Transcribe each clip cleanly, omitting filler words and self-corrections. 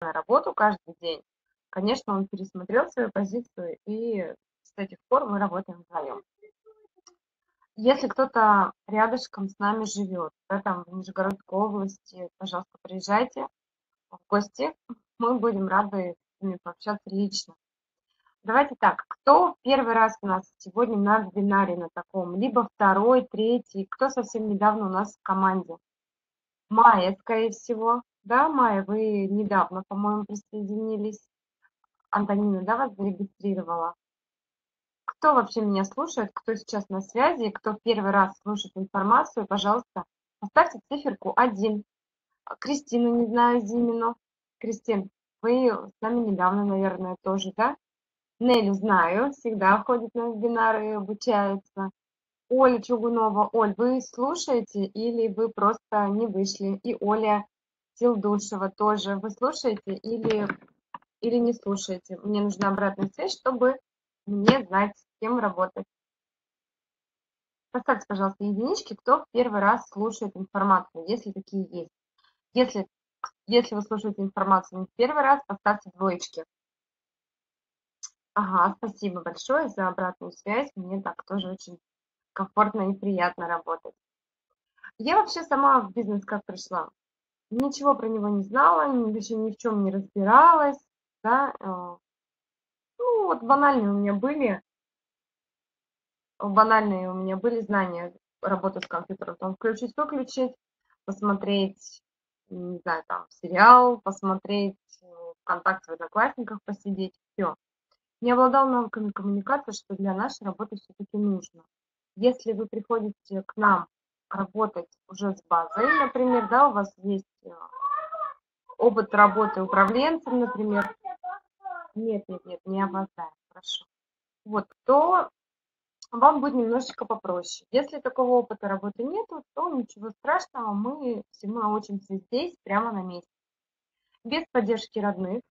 на работу каждый день, конечно, он пересмотрел свою позицию, и с этих пор мы работаем вдвоем. Если кто-то рядышком с нами живет, да, там, в Нижегородской области, пожалуйста, приезжайте в гости, мы будем рады с ними пообщаться лично. Давайте так, кто первый раз у нас сегодня на вебинаре на таком, либо второй, третий, кто совсем недавно у нас в команде? Майя, скорее всего, да, Майя, вы недавно, по-моему, присоединились. Антонина, да, вас зарегистрировала? Кто вообще меня слушает, кто сейчас на связи, кто в первый раз слушает информацию, пожалуйста, поставьте циферку 1. Кристину, не знаю, Зимину. Кристин, вы с нами недавно, наверное, тоже, да? Нелю знаю, всегда ходит на вебинары и обучается. Оля Чугунова. Оль, вы слушаете или вы просто не вышли? И Оля Силдушева тоже. Вы слушаете или не слушаете? Мне нужна обратная связь, чтобы мне знать, с кем работать. Поставьте, пожалуйста, единички, кто в первый раз слушает информацию, если такие есть. Если вы слушаете информацию не в первый раз, поставьте двоечки. Ага, спасибо большое за обратную связь. Мне так тоже очень комфортно и приятно работать. Я вообще сама в бизнес как пришла. Ничего про него не знала, вообще ни в чем не разбиралась, да. Ну, вот банальные у меня были знания работы с компьютером. Там включить, выключить, посмотреть, не знаю, там, сериал, посмотреть ВКонтакте, в Одноклассниках посидеть, все. Не обладала навыками коммуникации, что для нашей работы все-таки нужно. Если вы приходите к нам работать уже с базой, например, да, у вас есть опыт работы управленцем, например. Нет, не обоздаем, хорошо. Вот, то вам будет немножечко попроще. Если такого опыта работы нету, то ничего страшного, мы всему научимся здесь, прямо на месте. Без поддержки родных,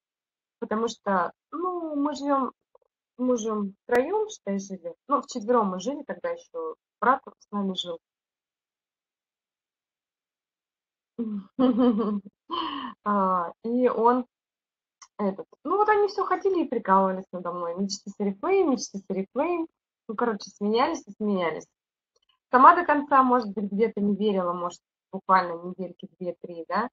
потому что, ну, мы живем с мужем втроем, считай, жили. Ну, вчетвером мы жили, тогда еще брат с нами жил. И он... Ну, вот они все ходили и прикалывались надо мной. Мечты с Орифлэйм. Ну, короче, смеялись. Сама до конца, может быть, где-то не верила, может, буквально недельки 2-3, да?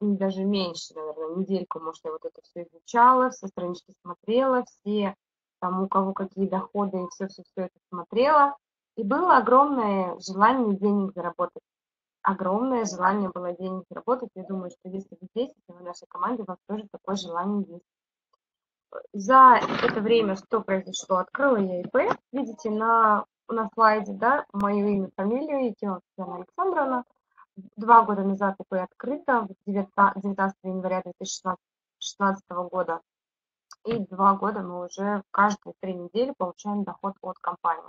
Даже меньше, наверное, недельку, может, я вот это все изучала, все странички смотрела, все, там, у кого какие доходы, и все это смотрела. И было огромное желание денег заработать. Огромное желание было денег заработать. Я думаю, что если вы здесь, если вы в нашей команде, у вас тоже такое желание есть. За это время, что произошло, открыла я ИП. Видите, на слайде, да, мое имя, фамилию, Якимова Александровна. 2 года назад ИП открыто, 19 января 2016 года. И 2 года мы уже каждые 3 недели получаем доход от компании.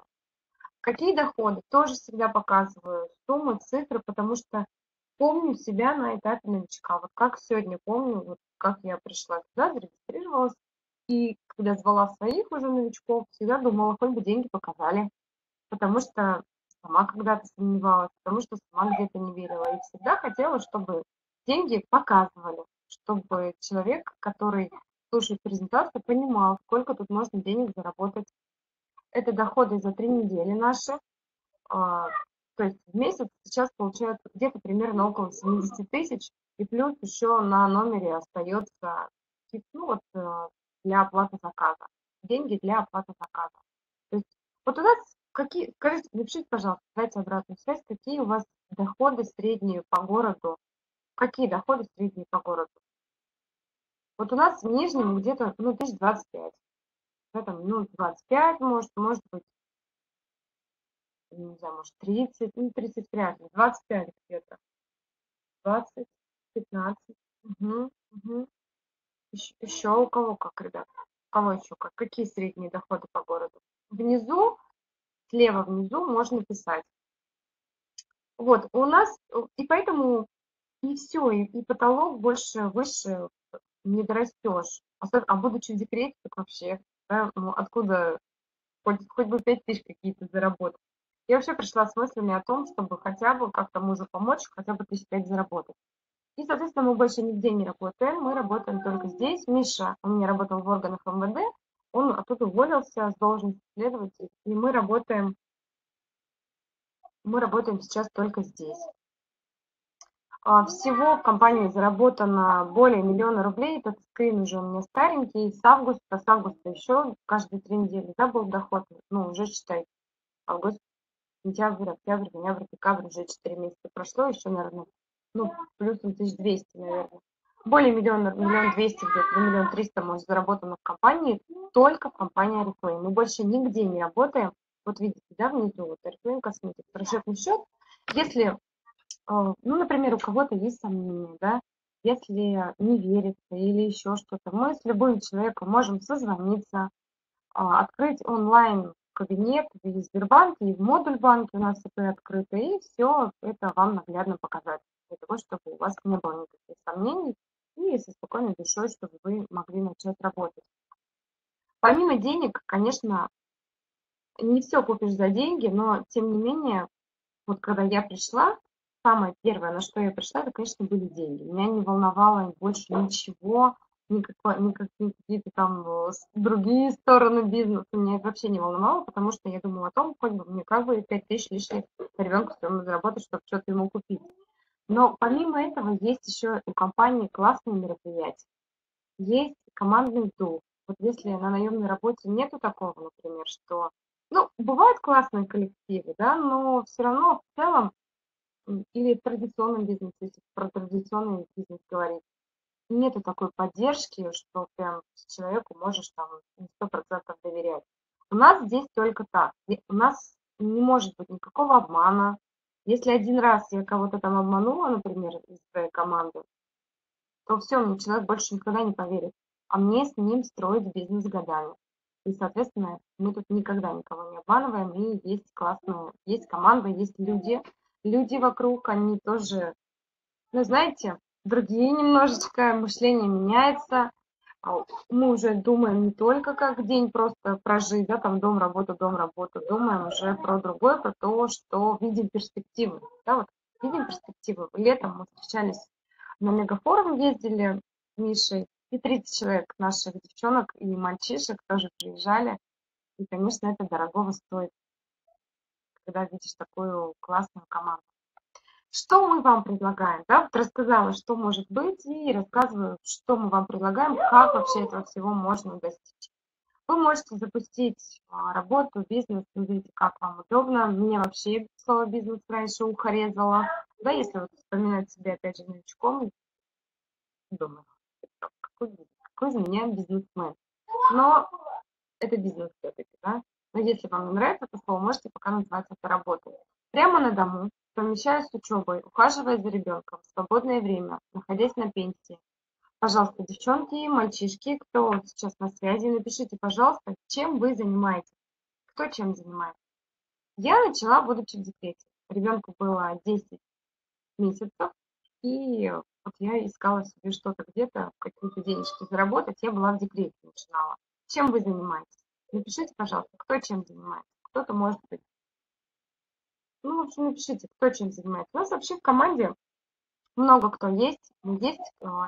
Какие доходы? Тоже всегда показываю суммы, цифры, потому что помню себя на этапе новичка. Вот как сегодня помню, вот как я пришла сюда, зарегистрировалась, и когда звала своих уже новичков, всегда думала, хоть бы деньги показали, потому что сама когда-то сомневалась, потому что сама где-то не верила. И всегда хотела, чтобы деньги показывали, чтобы человек, который слушает презентацию, понимал, сколько тут можно денег заработать. Это доходы за 3 недели наши, то есть в месяц сейчас получается где-то примерно около 70 тысяч, и плюс еще на номере остается, ну, вот, для оплаты заказа, деньги для оплаты заказа. То есть вот у нас какие, скажите, напишите, пожалуйста, дайте обратную связь, какие у вас доходы средние по городу, какие доходы средние по городу. Вот у нас в Нижнем где-то, ну, 1025. Там, ну, 25, может быть, не знаю, может, 30, ну, 30 вряд ли, 25 где-то, 20, 15, угу. Еще у кого как, ребят, у кого еще как, какие средние доходы по городу? Внизу, слева внизу можно писать. Вот, у нас, и поэтому, и все, и потолок больше, выше не дорастешь, а будучи в декрете, так вообще... Да, ну, откуда хоть бы 5 тысяч какие-то заработать. Я вообще пришла с мыслями о том, чтобы хотя бы как-то мужу помочь, хотя бы 5 тысяч заработать. И, соответственно, мы больше нигде не работаем, мы работаем только здесь. Миша у меня работал в органах МВД, он оттуда уволился с должности следователя, и мы работаем сейчас только здесь. Всего в компании заработано более 1 000 000 рублей, этот скрин уже у меня старенький, с августа еще каждые 3 недели, да, был доход, ну, уже считай, август, сентябрь, октябрь, ноябрь, декабрь, уже 4 месяца прошло, еще, наверное, ну, плюс 1200, наверное. Более 1 200 000, где-то 1 300 000, может, заработано в компании, только в компании Орифлэйм. Мы больше нигде не работаем. Вот видите, да, внизу, вот Орифлэйм Косметик, расчетный счет. Если, ну, например, у кого-то есть сомнения, да, если не верится или еще что-то, мы с любым человеком можем созвониться, открыть онлайн-кабинет в Сбербанке, и в Модульбанке у нас это открыто, и все это вам наглядно показать, для того, чтобы у вас не было никаких сомнений и со спокойной душой, чтобы вы могли начать работать. Помимо денег, конечно, не все купишь за деньги, но, тем не менее, вот когда я пришла, самое первое, на что я пришла, это, конечно, были деньги. Меня не волновало больше ничего, никакие-то там другие стороны бизнеса, меня это вообще не волновало, потому что я думала о том, хоть бы мне как бы 5000 лишних ребенку стоимы заработать, чтобы что-то ему купить. Но помимо этого есть еще у компании классные мероприятия, есть командный дух. Вот если на наемной работе нету такого, например, что, ну, бывают классные коллективы, да, но все равно в целом, или в традиционном бизнесе, если про традиционный бизнес говорить, нету такой поддержки, что прям человеку можешь там 100% доверять. У нас здесь только так, у нас не может быть никакого обмана. Если один раз я кого-то там обманула, например, из своей команды, то все, мне человек больше никогда не поверит. А мне с ним строить бизнес годами. И, соответственно, мы тут никогда никого не обманываем. И есть классные, есть команда, есть люди. Люди вокруг, они тоже, ну, знаете, другие немножечко, мышление меняется. Мы уже думаем не только как день просто прожить, да, там дом, работа, думаем уже про другое, про то, что видим перспективы. Да, вот, видим перспективы. Летом мы встречались на Мегафорум, ездили с Мишей, и 30 человек наших девчонок и мальчишек тоже приезжали. И, конечно, это дорогого стоит, когда видишь такую классную команду. Что мы вам предлагаем? Да? Вот рассказала, что может быть, и рассказываю, что мы вам предлагаем, как вообще этого всего можно достичь. Вы можете запустить работу, бизнес, смотрите, как вам удобно. Мне вообще слово «бизнес» раньше ухо резало. Да, если вот вспоминать себя, опять же, новичком, думаю, какой из меня бизнесмен. Но это бизнес все-таки, да? Но если вам не нравится это слово, можете пока назвать это работой. Прямо на дому, совмещаясь с учебой, ухаживая за ребенком, в свободное время, находясь на пенсии. Пожалуйста, девчонки и мальчишки, кто сейчас на связи, напишите, пожалуйста, чем вы занимаетесь, кто чем занимается. Я начала, будучи в декрете. Ребенку было 10 месяцев, и вот я искала себе что-то где-то, какие-то денежки заработать, я была в декрете, начинала. Чем вы занимаетесь? Напишите, пожалуйста, кто чем занимается. Кто-то может быть. Ну, в общем, напишите, кто чем занимается. У нас вообще в команде много кто есть. Есть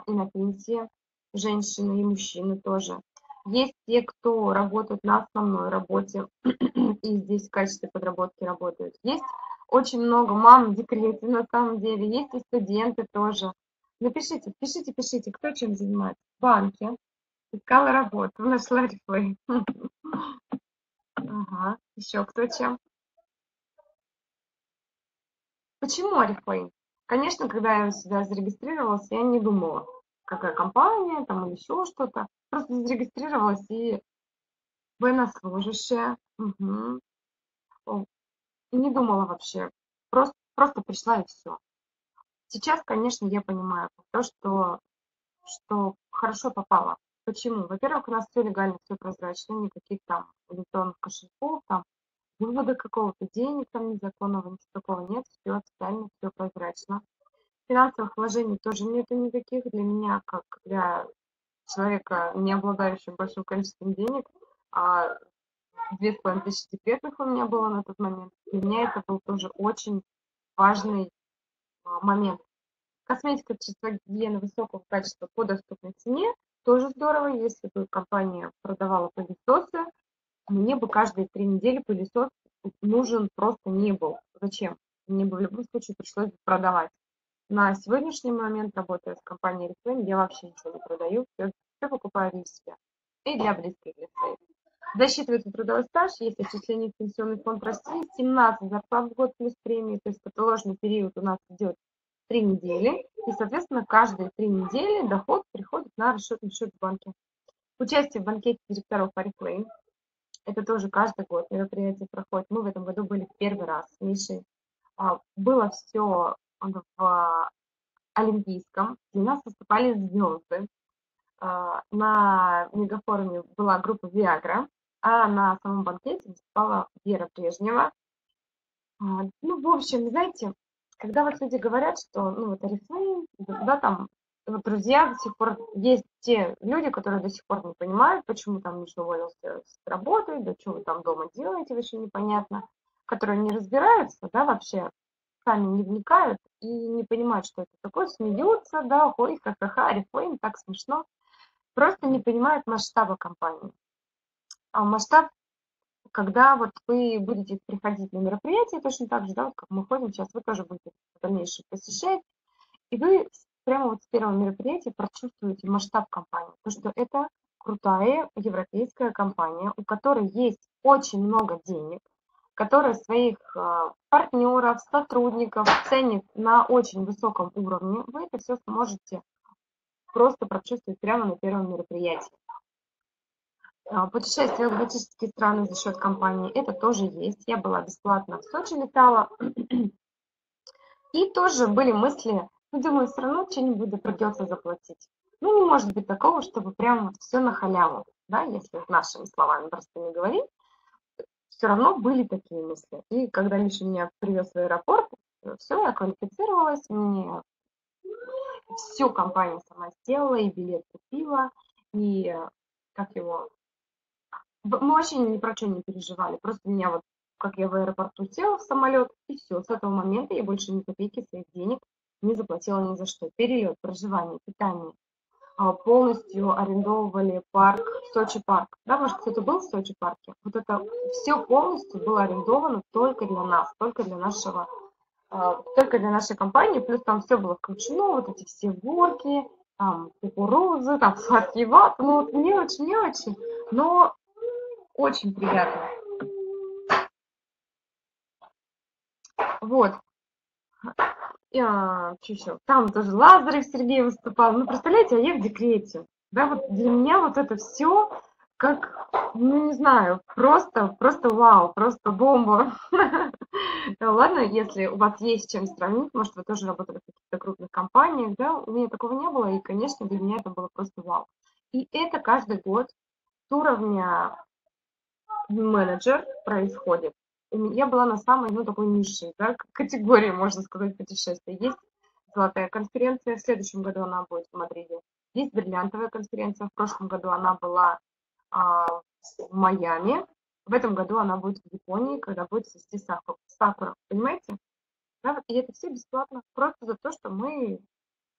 и на пенсии женщины, и мужчины тоже. Есть те, кто работает на основной работе и здесь в качестве подработки работают. Есть очень много мам в декрете на самом деле. Есть и студенты тоже. Напишите, пишите, кто чем занимается. В банке. Искала работу, нашла Орифлэйм. Ага, еще кто чем. Почему Орифлэйм? Конечно, когда я сюда зарегистрировалась, я не думала, какая компания, там, или еще что-то. Просто зарегистрировалась, и военнослужащая. Угу. Не думала вообще. Просто пришла, и все. Сейчас, конечно, я понимаю то, что хорошо попала. Почему? Во-первых, у нас все легально, все прозрачно, никаких там электронных кошельков, там вывода какого-то денег, там незаконного, ничего такого нет, все официально, все прозрачно. Финансовых вложений тоже нету никаких. Для меня, как для человека, не обладающего большим количеством денег, 2500 декретных у меня было на тот момент, для меня это был тоже очень важный момент. Косметика чистой гигиены высокого качества по доступной цене тоже здорово. Если бы компания продавала пылесосы, мне бы каждые 3 недели пылесос нужен просто не был. Зачем? Мне бы в любом случае пришлось бы продавать. На сегодняшний момент, работая с компанией Ресвейн, я вообще ничего не продаю, все покупаю для себя и для близких лицей. Засчитывается трудовой стаж, есть отчисление в пенсионный фонд России, 17 зарплат в год плюс премии, то есть противоположный период у нас идет 3 недели, и, соответственно, каждые 3 недели доход приходит на расчетный счет в банке. Участие в банкете директоров Орифлэйм, это тоже каждый год мероприятие проходит, мы в этом году были в первый раз с Мишей, было все в Олимпийском, у нас выступали звезды, на Мегафоруме была группа «Виагра», а на самом банкете выступала Вера Брежнева. Ну, в общем, знаете, когда вот люди говорят, что, ну, вот Орифлэйм, да, там, вот друзья до сих пор, есть те люди, которые до сих пор не понимают, почему там Миша уволился с работы, да что вы там дома делаете, вообще непонятно, которые не разбираются, да, вообще, сами не вникают и не понимают, что это такое, смеются, да, ой, ха-ха-ха, Орифлэйм, так смешно. Просто не понимают масштаба компании. А масштаб, когда вот вы будете приходить на мероприятие, точно так же, да, вот как мы ходим сейчас, вы тоже будете в дальнейшем посещать, и вы прямо вот с первого мероприятия прочувствуете масштаб компании, потому что это крутая европейская компания, у которой есть очень много денег, которая своих партнеров, сотрудников ценит на очень высоком уровне. Вы это все сможете просто прочувствовать прямо на первом мероприятии. Путешествия в экзотические страны за счет компании, это тоже есть. Я была бесплатно в Сочи летала. И тоже были мысли, ну, думаю, все равно что-нибудь придется заплатить. Ну, не может быть такого, чтобы прямо все на халяву, да, если нашими словами просто не говорить. Все равно были такие мысли. И когда Миша меня привез в аэропорт, все, я квалифицировалась, мне всю компанию сама сделала, и билет купила, и как его... Мы вообще ни про что не переживали, просто меня вот, как я в аэропорту села в самолет, и все, с этого момента я больше ни копейки своих денег не заплатила ни за что. Перелет, проживание, питание. Полностью арендовывали парк, Сочи парк. Да, может, кто-то был в Сочи парке? Вот это все полностью было арендовано только для нас, только для нашего, только для нашей компании. Плюс там все было включено, вот эти все горки, там, кукурузы, там, сладкий ват, ну, вот мелочи, но очень приятно. Вот. Там тоже Лазарев Сергеев выступал. Ну, представляете, а я в декрете. Да, вот для меня вот это все как, ну, не знаю, просто вау, просто бомба. Ладно, если у вас есть с чем сравнить, может, вы тоже работали в каких-то крупных компаниях, да, у меня такого не было, и, конечно, для меня это было просто вау. И это каждый год с уровня менеджер происходит. Я была на самой, ну, такой низшей, да, категории, можно сказать, путешествия. Есть золотая конференция, в следующем году она будет в Мадриде. Есть бриллиантовая конференция, в прошлом году она была в Майами. В этом году она будет в Японии, когда будет цвести сакура, понимаете? Да, и это все бесплатно, просто за то, что мы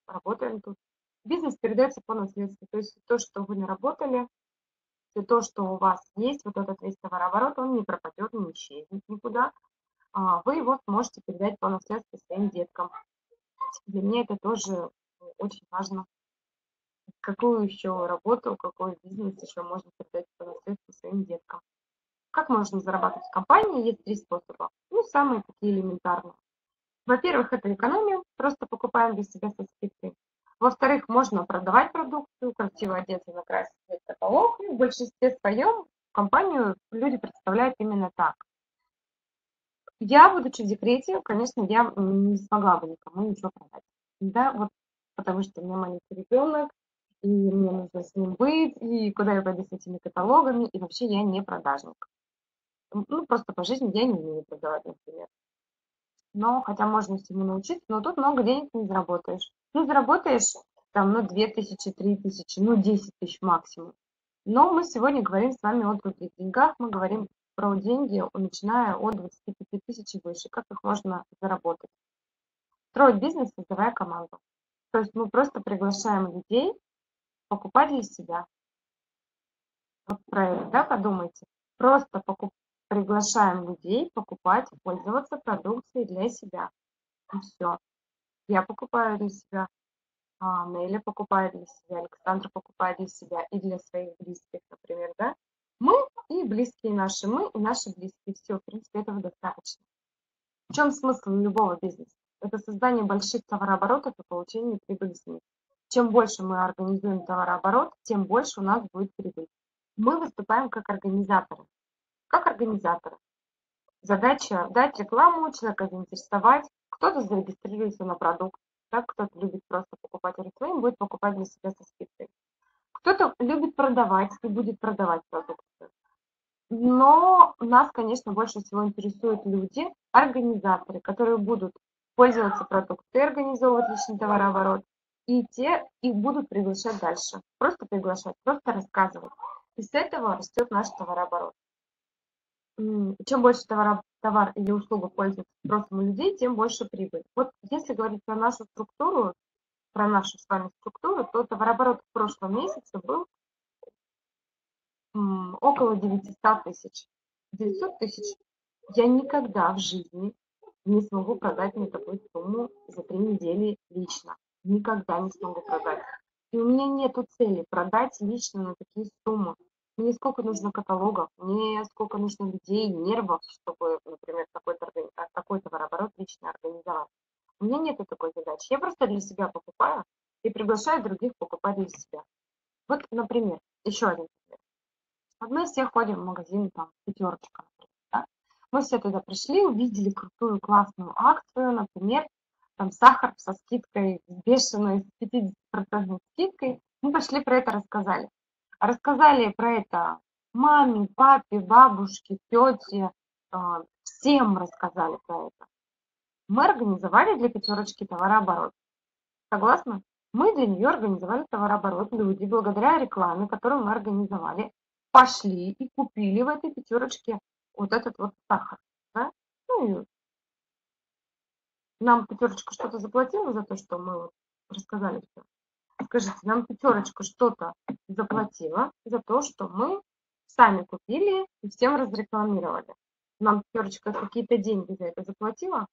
работаем тут. Бизнес передается по наследству, то есть то, что вы наработали, то, что у вас есть, вот этот весь товарооборот, он не пропадет, не исчезнет никуда. Вы его сможете передать по наследству своим деткам. Для меня это тоже очень важно. Какую еще работу, какой бизнес еще можно передать по наследству своим деткам. Как можно зарабатывать в компании? Есть 3 способа. Ну, самые такие элементарные. Во-первых, это экономия. Просто покупаем для себя со скидкой. Во-вторых, можно продавать продукцию, красиво одеться, накрасить цвет каталог. В большинстве своем компанию люди представляют именно так. Я, будучи в декрете, конечно, я не смогла бы никому ничего продать. Да, вот, потому что у меня маленький ребенок, и мне нужно с ним быть, и куда я пойду с этими каталогами, и вообще я не продажник. Ну, просто по жизни я не умею продавать, например. Но, хотя можно всему научиться, но тут много денег не заработаешь. Ну, заработаешь там, ну, 2000, 3000, ну, 10 тысяч максимум. Но мы сегодня говорим с вами о других деньгах, мы говорим про деньги, начиная от 25 тысяч и выше, как их можно заработать. Строить бизнес, создавая команду. То есть мы просто приглашаем людей покупать для себя. Вот про это, да, подумайте. Просто приглашаем людей покупать, пользоваться продукцией для себя. И все. Я покупаю для себя, Неля покупает для себя, Александр покупает для себя и для своих близких, например, да. Мы и близкие наши, мы и наши близкие. Все, в принципе, этого достаточно. В чем смысл любого бизнеса? Это создание больших товарооборотов и получение прибыли с них. Чем больше мы организуем товарооборот, тем больше у нас будет прибыль. Мы выступаем как организаторы. Как организаторы. Задача дать рекламу, человека заинтересовать. Кто-то зарегистрируется на продукт, да? Кто-то любит просто покупать Орифлэйм, будет покупать для себя со скидкой. Кто-то любит продавать и будет продавать продукцию. Но нас, конечно, больше всего интересуют люди, организаторы, которые будут пользоваться продукцией, организовывать личный товарооборот, и те их будут приглашать дальше. Просто приглашать, просто рассказывать. И с этого растет наш товарооборот. Чем больше товар или услуга пользуется спросом у людей, тем больше прибыль. Вот если говорить про нашу структуру, про нашу с вами структуру, то товарооборот в прошлом месяце был около 900 тысяч. 900 тысяч я никогда в жизни не смогу продать на такую сумму за 3 недели лично. Никогда не смогу продать. И у меня нету цели продать лично на такие суммы. Мне сколько нужно каталогов, мне сколько нужно людей, нервов, чтобы, например, такой товарооборот лично организовать. У меня нет такой задачи. Я просто для себя покупаю и приглашаю других покупать для себя. Вот, например, еще один пример. Вот мы все ходим в магазин, там, «Пятерочка», например, да? Мы все туда пришли, увидели крутую, классную акцию, например, там, сахар со скидкой, бешеной, с 50% скидкой. Мы пошли про это рассказали. Рассказали про это маме, папе, бабушке, тете, всем рассказали про это. Мы организовали для «Пятерочки» товарооборот. Согласны? Мы для нее организовали товарооборот. Люди, благодаря рекламе, которую мы организовали, пошли и купили в этой «Пятерочке» вот этот вот сахар. Да? Ну, и нам «Пятерочка» что-то заплатила за то, что мы вот рассказали все. Скажите, нам «Пятерочка» что-то заплатила за то, что мы сами купили и всем разрекламировали. Нам «Пятерочка» какие-то деньги за это заплатила,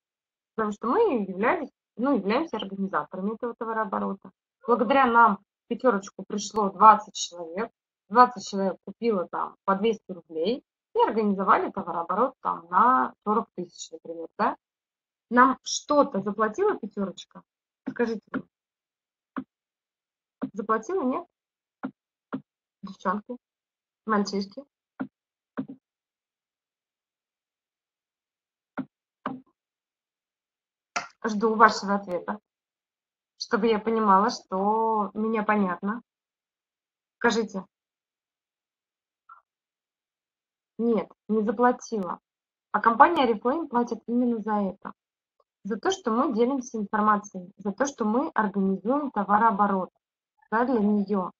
потому что мы являемся организаторами этого товарооборота. Благодаря нам в «Пятерочку» пришло 20 человек. 20 человек купило там по 200 рублей и организовали товарооборот там на 40 тысяч, например. Да? Нам что-то заплатила «Пятерочка»? Скажите мне. Заплатила, нет? Девчонки, мальчишки. Жду вашего ответа, чтобы я понимала, что меня понятно. Скажите. Нет, не заплатила. А компания «Орифлэйм» платит именно за это. За то, что мы делимся информацией, за то, что мы организуем товарооборот. Да, для нее,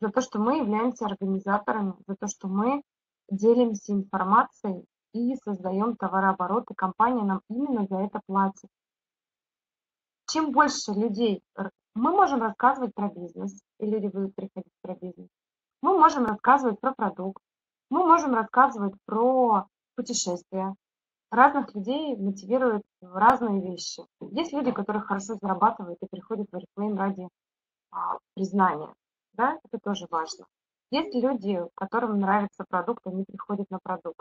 за то, что мы являемся организаторами, за то, что мы делимся информацией и создаем товарооборот, и компания нам именно за это платит. Чем больше людей мы можем рассказывать про бизнес, и люди будут приходить про бизнес, мы можем рассказывать про продукт, мы можем рассказывать про путешествия. Разных людей мотивируют разные вещи. Есть люди, которые хорошо зарабатывают и приходят в Орифлэйм ради признание, да, это тоже важно. Есть люди, которым нравится продукт, они приходят на продукт.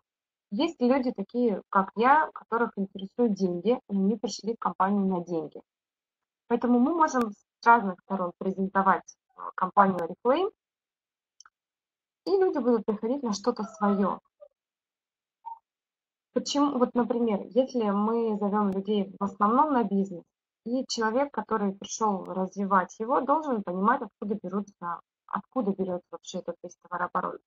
Есть люди такие, как я, которых интересуют деньги, и они пришли в компанию на деньги. Поэтому мы можем с разных сторон презентовать компанию «Орифлэйм», и люди будут приходить на что-то свое. Почему? Вот, например, если мы зовем людей в основном на бизнес, и человек, который пришел развивать его, должен понимать, откуда берется вообще этот весь товарооборот.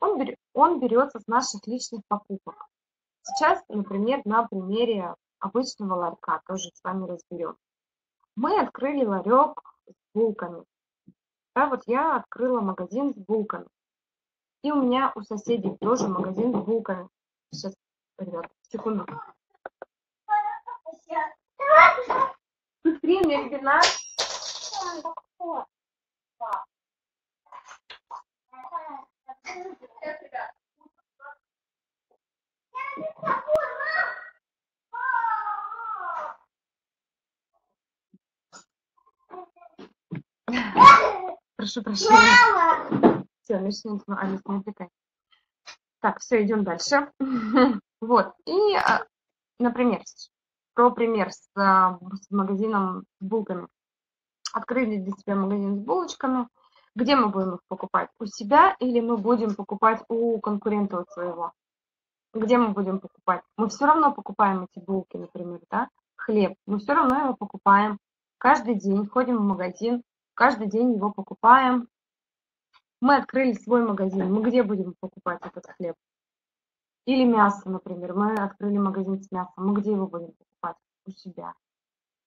Он берется с наших личных покупок. Сейчас, например, на примере обычного ларька тоже с вами разберем. Мы открыли ларек с булками. Да, вот я открыла магазин с булками. И у меня у соседей тоже магазин с булками. Сейчас, ребят, секунду. Быстрее, мне вина. Прошу прощения. Все, начнем с напитания. Так, все, идем дальше. Вот. И, например, про пример с магазином с булками. Открыли для себя магазин с булочками. Где мы будем их покупать? У себя или мы будем покупать у конкурента у своего? Где мы будем покупать? Мы все равно покупаем эти булки, например, да? Хлеб. Мы все равно его покупаем. Каждый день ходим в магазин. Каждый день его покупаем. Мы открыли свой магазин. Мы где будем покупать этот хлеб? Или мясо, например. Мы открыли магазин с мясом. Мы где его будем покупать? У себя.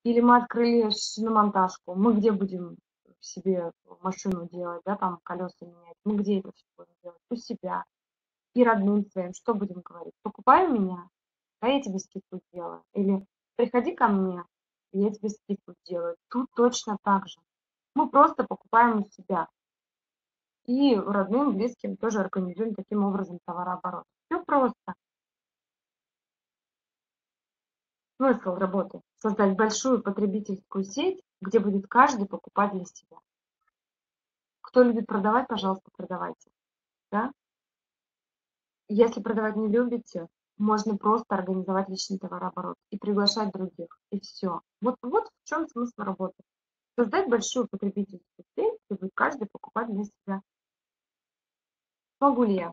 Или мы открыли шиномонтажку. Мы где будем себе машину делать, да, там колеса менять? Мы где это все будем делать? У себя. И родным своим. Что будем говорить? Покупай у меня, а я тебе скидку сделаю. Или приходи ко мне, и я тебе скидку сделаю. Тут точно так же. Мы просто покупаем у себя. И родным, близким тоже организуем таким образом товарооборот. Все просто. Смысл работы – создать большую потребительскую сеть, где будет каждый покупать для себя. Кто любит продавать, пожалуйста, продавайте. Да? Если продавать не любите, можно просто организовать личный товарооборот и приглашать других, и все. Вот в чем смысл работы. Создать большую потребительскую сеть, где будет каждый покупать для себя. Могу ли я?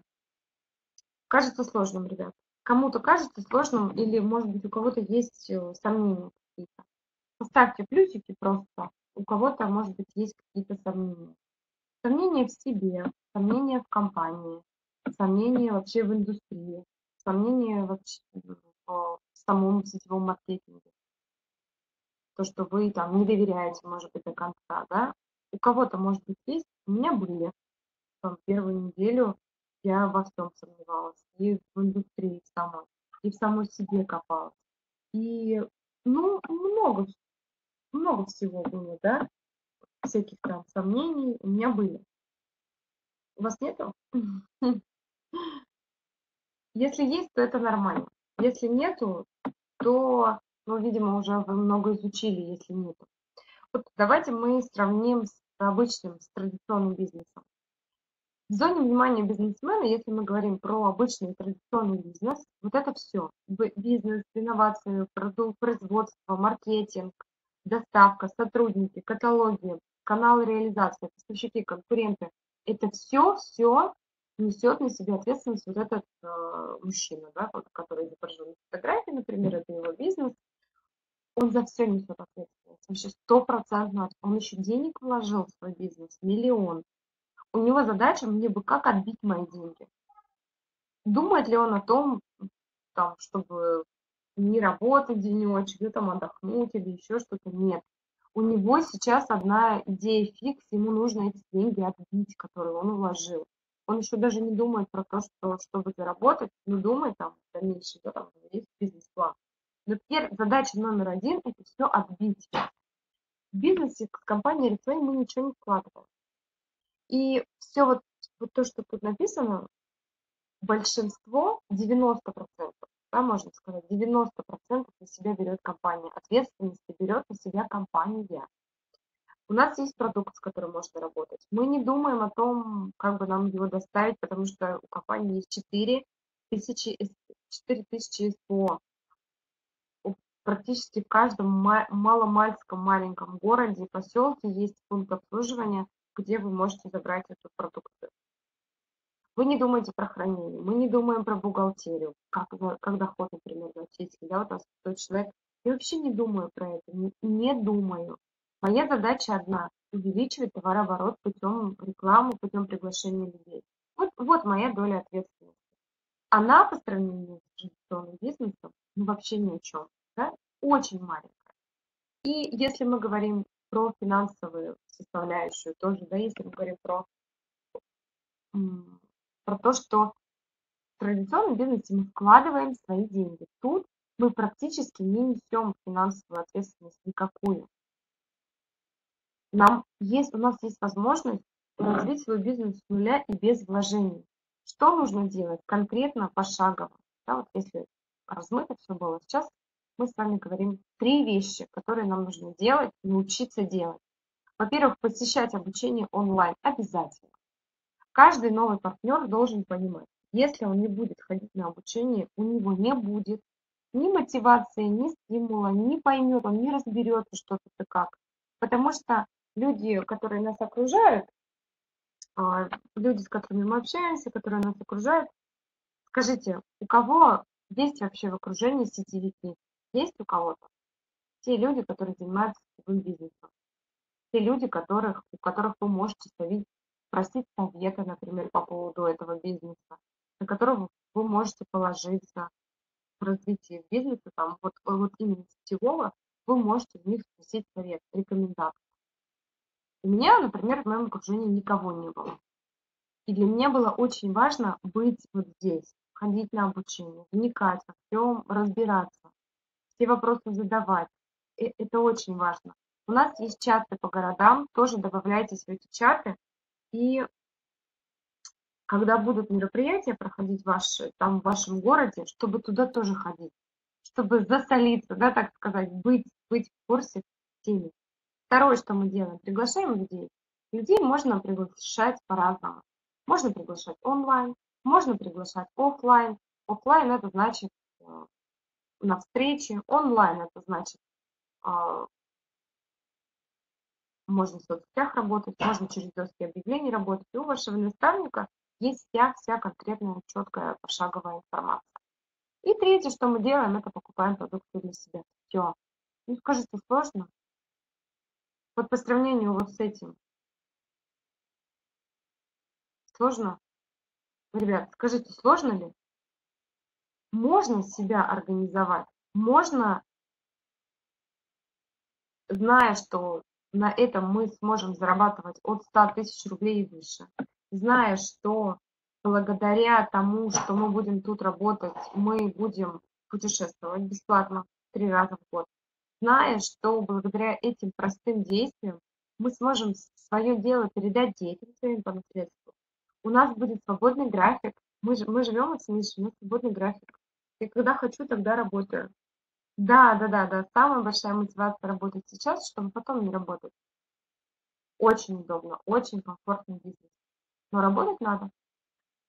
Кажется сложным, ребят. Кому-то кажется сложным или, может быть, у кого-то есть сомнения какие-то. Поставьте плюсики просто. У кого-то, может быть, есть какие-то сомнения. Сомнения в себе, сомнения в компании, сомнения вообще в индустрии, сомнения вообще в самом сетевом маркетинге. То, что вы там не доверяете, может быть, до конца, да? У кого-то, может быть, есть. У меня были там, первую неделю я во всем сомневалась. И в индустрии самой, и в самой себе копалась. И, ну, много всего было, да? Всяких там сомнений у меня были. У вас нету? Если есть, то это нормально. Если нету, то... Ну, видимо, уже вы много изучили, если нет. Вот давайте мы сравним с обычным, с традиционным бизнесом. В зоне внимания бизнесмена, если мы говорим про обычный традиционный бизнес, вот это все. Бизнес, инновации, продукт, производство, маркетинг, доставка, сотрудники, каталоги, каналы реализации, поставщики, конкуренты. Это все несет на себя ответственность вот этот мужчина, да, вот, который изображен на фотографии, например, это его бизнес. Он за все несет ответственность, вообще 100%. Он еще денег вложил в свой бизнес, миллион. У него задача мне бы как отбить мои деньги. Думает ли он о том, там, чтобы не работать денечек, или там отдохнуть, или еще что-то? Нет. У него сейчас одна идея фикс, ему нужно эти деньги отбить, которые он вложил. Он еще даже не думает про то, что, чтобы заработать, но думает там в дальнейшем, да, там есть бизнес-план. Но теперь задача номер один – это все отбить. В бизнесе компании Ресвейн мы ничего не вкладываем. И все вот то, что тут написано, большинство, 90%, да, можно сказать, 90% на себя берет компания, ответственности берет на себя компания. У нас есть продукт, с которым можно работать. Мы не думаем о том, как бы нам его доставить, потому что у компании есть 4000 СПО. Практически в каждом маломальском маленьком городе, поселке есть пункт обслуживания, где вы можете забрать эту продукцию. Вы не думаете про хранение, мы не думаем про бухгалтерию, как доход, например, платить. Я вот раз 100 человек, я вообще не думаю про это, не думаю. Моя задача одна – увеличивать товарооборот путем рекламы, путем приглашения людей. Вот моя доля ответственности. Она по сравнению с традиционным бизнесом вообще ни о чем. Да? Очень маленькая. И если мы говорим про финансовую составляющую тоже, да, если мы говорим про то, что в традиционном бизнесе мы вкладываем свои деньги. Тут мы практически не несем финансовую ответственность никакую. у нас есть возможность развить свой бизнес с нуля и без вложений. Что нужно делать конкретно, пошагово? Да, вот если размыто все было, сейчас мы с вами говорим 3 вещи, которые нам нужно делать, научиться делать. Во-первых, посещать обучение онлайн обязательно. Каждый новый партнер должен понимать, если он не будет ходить на обучение, у него не будет ни мотивации, ни стимула, не поймет, он не разберется, что тут и как. Потому что люди, которые нас окружают, люди, с которыми мы общаемся, которые нас окружают, скажите, у кого есть вообще в окружении сетевики? Есть у кого-то? Те люди, которые занимаются сетевым бизнесом. Те люди, у которых вы можете просить совета, например, по поводу этого бизнеса, на которого вы можете положиться в развитии бизнеса, там, вот именно сетевого, вы можете в них спросить совет, рекомендации. У меня, например, в моем окружении никого не было. И для меня было очень важно быть вот здесь, ходить на обучение, вникать во всем, разбираться, все вопросы задавать. И это очень важно. У нас есть чаты по городам, тоже добавляйтесь в эти чаты. И когда будут мероприятия проходить в вашем городе, чтобы туда тоже ходить, чтобы засолиться, да, так сказать, быть в курсе в теме. Второе, что мы делаем, приглашаем людей. Людей можно приглашать по-разному. Можно приглашать онлайн, можно приглашать офлайн. Офлайн это значит на встречи, онлайн это значит можно в соцсетях работать, можно через доски объявлений работать. И у вашего наставника есть вся конкретная, четкая, пошаговая информация. И третье, что мы делаем, это покупаем продукты для себя. Все. Ну, скажите, сложно? Вот по сравнению вот с этим. Сложно? Ребят, скажите, сложно ли? Можно себя организовать. Можно, зная, что на этом мы сможем зарабатывать от 100 тысяч рублей и выше. Зная, что благодаря тому, что мы будем тут работать, мы будем путешествовать бесплатно 3 раза в год. Зная, что благодаря этим простым действиям мы сможем свое дело передать детям своим по наследству. У нас будет свободный график. Мы живем с Мишей, у нас свободный график. И когда хочу, тогда работаю. Да. Самая большая мотивация работать сейчас, чтобы потом не работать. Очень удобно, очень комфортный бизнес. Но работать надо.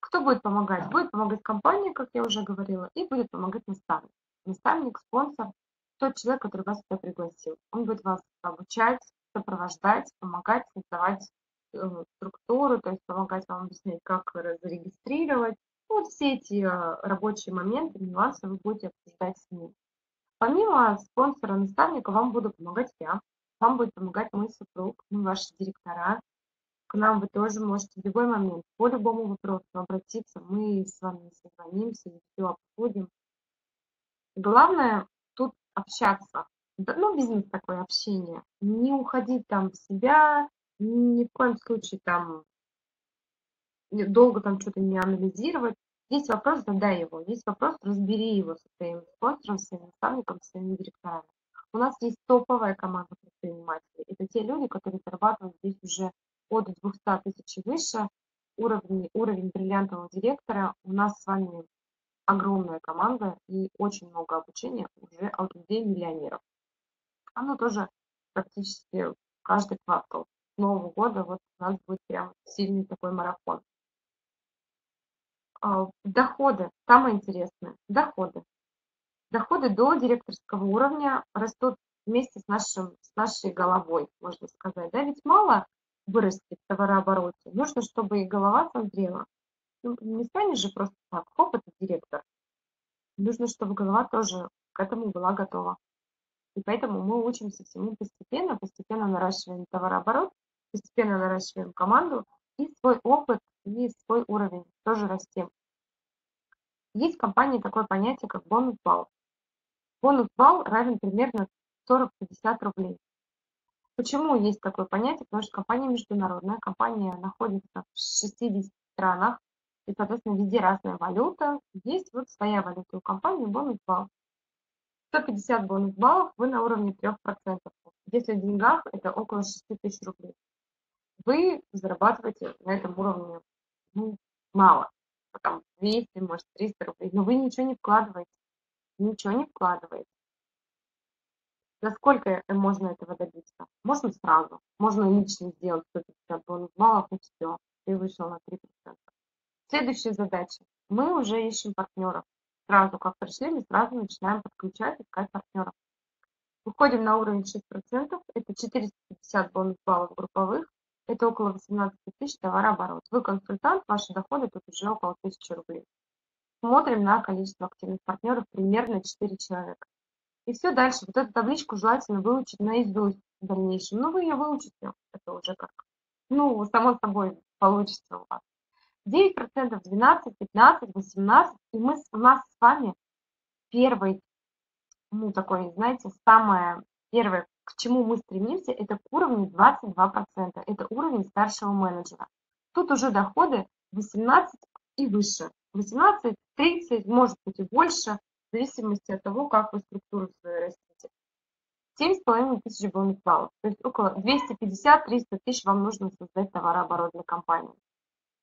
Кто будет помогать? Будет помогать компания, как я уже говорила, и будет помогать наставник. Наставник, спонсор, тот человек, который вас сюда пригласил. Он будет вас обучать, сопровождать, помогать, создавать структуру, то есть помогать вам объяснять, как зарегистрировать. Вот все эти рабочие моменты, нюансы вы будете обсуждать с ним. Помимо спонсора, наставника, вам буду помогать я, вам будет помогать мой супруг, мы ваши директора. К нам вы тоже можете в любой момент, по любому вопросу обратиться, мы с вами созвонимся, все обсудим. Главное тут общаться, ну бизнес такое общение, не уходить там в себя, ни в коем случае там долго там что-то не анализировать. Есть вопрос, задай его. Есть вопрос, разбери его со своим спонсором, со своим наставником, со своими директорами. У нас есть топовая команда предпринимателей. Это те люди, которые зарабатывают здесь уже от 200 тысяч и выше. Уровень бриллиантового директора. У нас с вами огромная команда и очень много обучения уже от людей-миллионеров. Оно тоже практически каждый квартал. С Нового года вот у нас будет прям сильный такой марафон. Доходы, самое интересное, доходы. Доходы до директорского уровня растут вместе с нашей головой, можно сказать. Да, ведь мало вырастет в товарообороте, нужно, чтобы и голова созрела. Ну, не станешь же просто так, хоп, это директор. Нужно, чтобы голова тоже к этому была готова. И поэтому мы учимся всему постепенно, постепенно наращиваем товарооборот, постепенно наращиваем команду и свой опыт, и свой уровень тоже растем. Есть в компании такое понятие, как бонус-балл. Бонус-балл равен примерно 40-50 рублей. Почему есть такое понятие? Потому что компания международная, компания находится в 60 странах, и, соответственно, везде разная валюта. Есть вот своя валюта у компании, бонус-балл. 150 бонус-баллов вы на уровне 3%. Если в деньгах, это около 6000 рублей. Вы зарабатываете на этом уровне мало, там 200, может 300 рублей, но вы ничего не вкладываете, За сколько можно этого добиться? Можно сразу, можно лично сделать 150 бонус баллов и все, ты вышел на 3%. Следующая задача. Мы уже ищем партнеров. Сразу как пришли, мы сразу начинаем подключать, искать партнеров. Выходим на уровень 6%, это 450 бонус баллов групповых, это около 18 тысяч товарооборот. Вы консультант, ваши доходы тут уже около 1000 рублей. Смотрим на количество активных партнеров, примерно 4 человека. И все дальше. Вот эту табличку желательно выучить наизусть в дальнейшем. Но вы ее выучите, это уже как, ну, само собой получится у вас. 9%, 12%, 15%, 18%. И мы, у нас с вами первый, ну, такой, знаете, самое первое, к чему мы стремимся, это к уровню 22%. Это уровень старшего менеджера. Тут уже доходы 18 и выше. 18, 30, может быть и больше, в зависимости от того, как вы структуру свою растите. 7,5 тысяч бонус баллов. То есть около 250-300 тысяч вам нужно создать товарооборот для компании.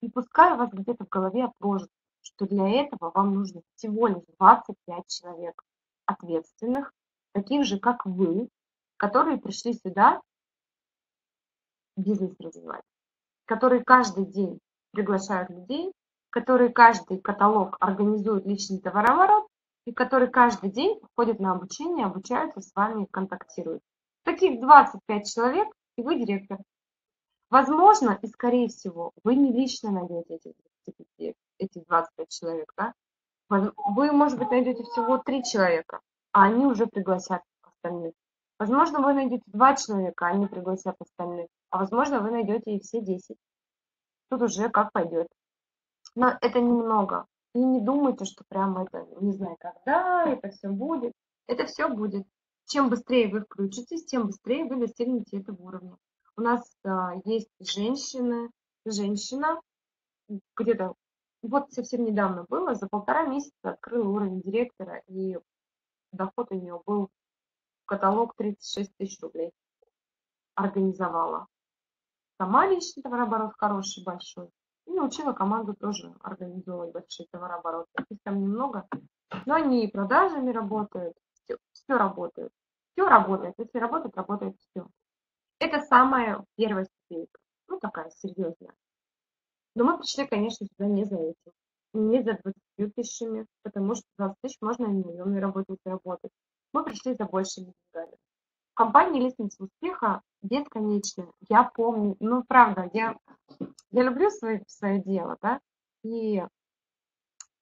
И пускай у вас где-то в голове отложится, что для этого вам нужно всего лишь 25 человек ответственных, таких же, как вы, которые пришли сюда бизнес развивать, которые каждый день приглашают людей, которые каждый каталог организуют личный товарооборот и которые каждый день ходят на обучение, обучаются, с вами контактируют. Таких 25 человек, и вы директор. Возможно, и скорее всего, вы не лично найдете эти 25 человек, да? Вы, может быть, найдете всего 3 человека, а они уже пригласят остальных. Возможно, вы найдете 2 человека, а они пригласят остальных. А возможно, вы найдете и все 10. Тут уже как пойдет. Но это немного. И не думайте, что прямо это, не знаю когда, это все будет. Это все будет. Чем быстрее вы включитесь, тем быстрее вы достигнете этого уровня. У нас есть женщина, где-то, вот совсем недавно было, за 1,5 месяца открыла уровень директора, и доход у нее был в каталог 36 тысяч рублей. Организовала. Сама личный товарооборот хороший, большой. И научила команду тоже организовывать большие товарообороты. Их там немного, но они и продажами работают, все работает. Все работает, если работает, работает все. Это самая первая ступенька, ну такая серьезная. Но мы пришли, конечно, сюда не за этим, не за 20 тысячами, потому что 20 тысяч можно и миллионной работой заработать. Мы пришли за большими деньгами. В компании лестница успеха бесконечная. Я помню, ну правда, я люблю свое дело, да, и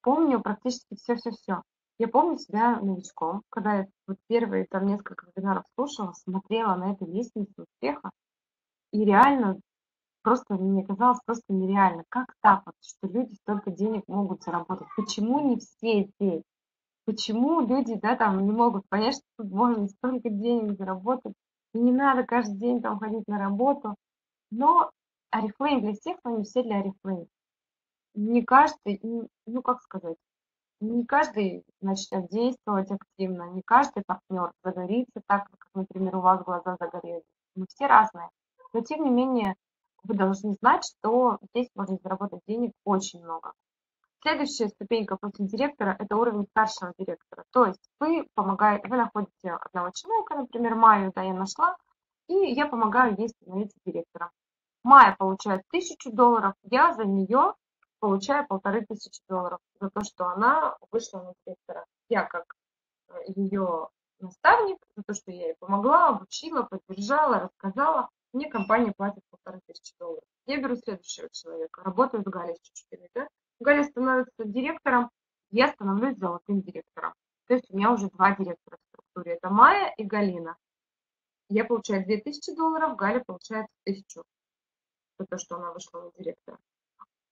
помню практически все. Я помню себя новичком, когда я вот первые там несколько вебинаров слушала, смотрела на эту лестницу успеха, и реально, просто мне казалось просто нереально, как так вот, что люди столько денег могут заработать, почему не все здесь, почему люди, да, там не могут понять, что тут можно столько денег заработать, и не надо каждый день там ходить на работу, но Орифлэйм для всех, но не все для Орифлэйм. Не каждый, ну как сказать, не каждый начнет действовать активно, не каждый партнер загорится так, как, например, у вас глаза загорелись. Мы все разные. Но, тем не менее, вы должны знать, что здесь можно заработать денег очень много. Следующая ступенька после директора – это уровень старшего директора. То есть вы находите одного человека, например, Майю, да, я нашла, и я помогаю ей становиться директором. Майя получает $1000, я за нее получаю $1500 за то, что она вышла на директора. Я как ее наставник, за то, что я ей помогла, обучила, поддержала, рассказала. Мне компания платит $1500. Я беру следующего человека, работаю с Галей чуть-чуть. Да? Галя становится директором, я становлюсь золотым директором. То есть у меня уже 2 директора в структуре. Это Майя и Галина. Я получаю $2000, Галя получает 1000 за то, что она вышла на директора.